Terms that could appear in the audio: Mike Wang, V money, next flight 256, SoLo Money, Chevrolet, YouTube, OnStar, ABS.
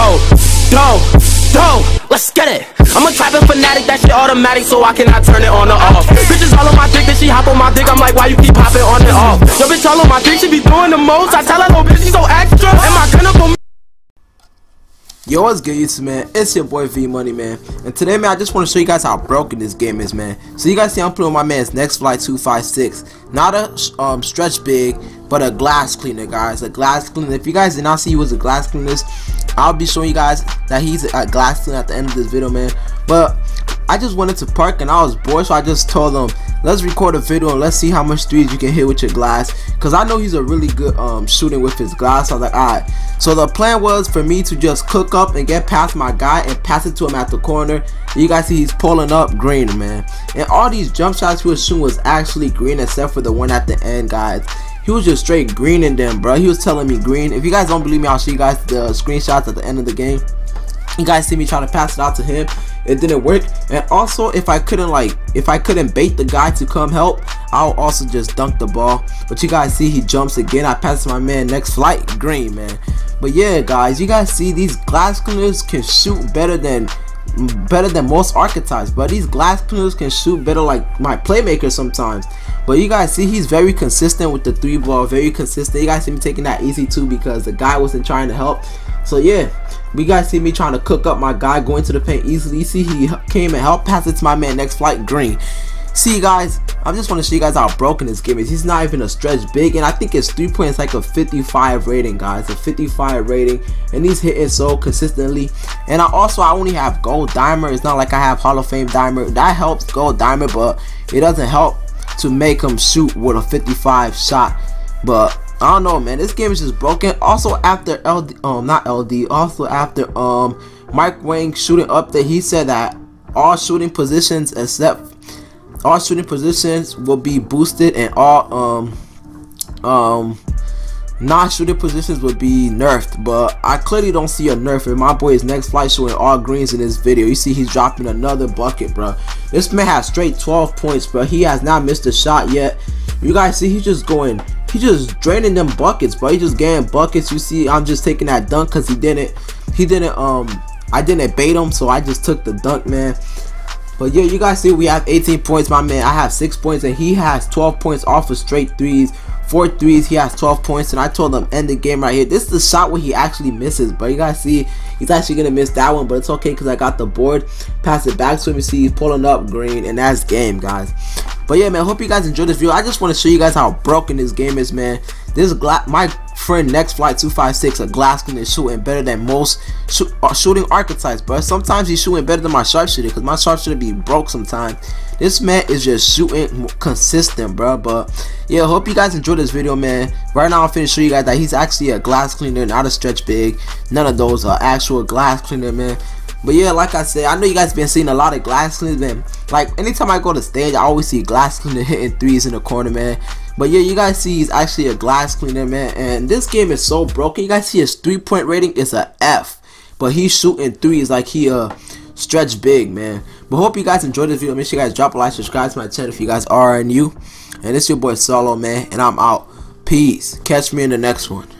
go. Let's get it. I'm a trapping fanatic, that shit automatic, so I cannot turn it on or off. Bitches all on my dick, then she hop on my dick, I'm like, why you keep hopping on and off? Yo, bitch all on my dick, she be doing the most. I tell her, no, bitch, she so extra. Am I gonna go? Yo, what's good, YouTube, man? It's your boy V Money, man. And today, man, I just want to show you guys how broken this game is, man. So you guys see, I'm playing my man's Next Flight 256. Not a stretch big, but a glass cleaner, guys. A glass cleaner. If you guys did not see he was a glass cleaner, I'll be showing you guys that he's a glass cleaner at the end of this video, man. But I just wanted to park and I was bored, so I just told him, let's record a video and let's see how much threes you can hit with your glass, because I know he's a really good shooting with his glass. I was like, alright. So the plan was for me to just cook up and get past my guy and pass it to him at the corner. You guys see he's pulling up green, man. And all these jump shots he was shooting was actually green, except for the one at the end, guys. He was just straight green in them, bro. He was telling me green. If you guys don't believe me, I'll show you guys the screenshots at the end of the game. You guys see me trying to pass it out to him. It didn't work. And also, if I couldn't bait the guy to come help, I'll also just dunk the ball. But you guys see he jumps again. I pass my man Next Flight green, man. But yeah, guys, you guys see these glass cleaners can shoot better than most archetypes, but these glass cleaners can shoot better like my playmaker sometimes. But you guys see he's very consistent with the three ball, very consistent. You guys see me taking that easy too because the guy wasn't trying to help. So yeah, you guys see me trying to cook up my guy, going to the paint easily. You see he came and helped pass it to my man Next Flight green. See, guys, I just want to show you guys how broken this game is. He's not even a stretch big, and I think it's 3 points, like a 55 rating, guys, a 55 rating, and he's hitting so consistently. And I only have gold dimer. It's not like I have Hall of Fame dimer. That helps gold dimer, but it doesn't help to make him shoot with a 55 shot. But I don't know, man, this game is just broken. Also, after Mike Wang shooting update, he said that all shooting positions will be boosted and all non-shooting positions will be nerfed, but I clearly don't see a nerf. And my boy is Next Flight showing all greens in this video. You see he's dropping another bucket, bro. This man has straight 12 points, bro. He has not missed a shot yet. You guys see he's just draining them buckets, bro. He just getting buckets. You see I'm just taking that dunk because I didn't bait him, so I just took the dunk, man. But yeah, you guys see we have 18 points. My man, I have 6 points, and he has 12 points off of straight threes. 4 threes, he has 12 points, and I told him end the game right here. This is the shot where he actually misses, but you guys see he's actually going to miss that one, but it's okay because I got the board. Pass it back to him. You see he's pulling up green, and that's game, guys. But yeah, man, hope you guys enjoyed this video. I just want to show you guys how broken this game is, man. This my friend Next Flight 256, a glass cleaner, is shooting better than most shooting archetypes, but sometimes he's shooting better than my sharpshooter because my sharpshooter be broke sometimes. This man is just shooting consistent, bro. But yeah, hope you guys enjoyed this video, man. Right now, I'm finna show you guys that he's actually a glass cleaner, not a stretch big. None of those are actual glass cleaner, man. But yeah, like I said, I know you guys been seeing a lot of glass cleaners, man. Like anytime I go to stage, I always see glass cleaner hitting threes in the corner, man. But yeah, you guys see he's actually a glass cleaner, man. And this game is so broken. You guys see his 3-point rating is a F, but he's shooting threes like he stretch big, man. But hope you guys enjoyed this video. Make sure you guys drop a like, subscribe to my channel if you guys are new. And it's your boy Solo, man, and I'm out. Peace. Catch me in the next one.